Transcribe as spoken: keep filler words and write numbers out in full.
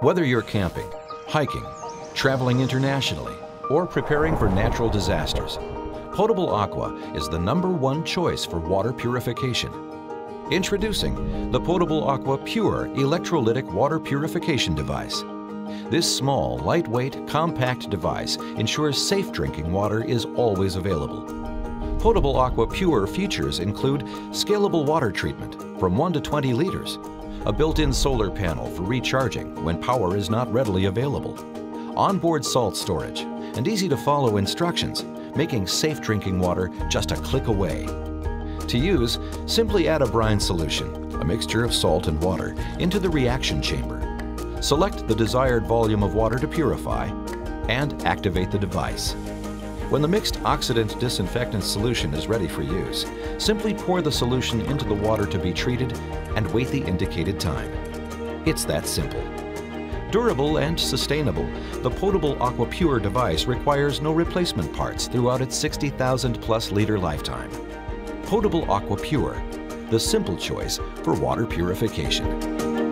Whether you're camping, hiking, traveling internationally, or preparing for natural disasters, Potable Aqua is the number one choice for water purification. Introducing the Potable Aqua Pure electrolytic water purification device. This small, lightweight, compact device ensures safe drinking water is always available. Potable Aqua Pure features include scalable water treatment from one to twenty liters, a built-in solar panel for recharging when power is not readily available, onboard salt storage, and easy-to-follow instructions, making safe drinking water just a click away. To use, simply add a brine solution, a mixture of salt and water, into the reaction chamber. Select the desired volume of water to purify and activate the device. When the mixed oxidant disinfectant solution is ready for use, simply pour the solution into the water to be treated and wait the indicated time. It's that simple. Durable and sustainable, the Potable Aqua Pure device requires no replacement parts throughout its sixty thousand plus liter lifetime. Potable Aqua Pure, the simple choice for water purification.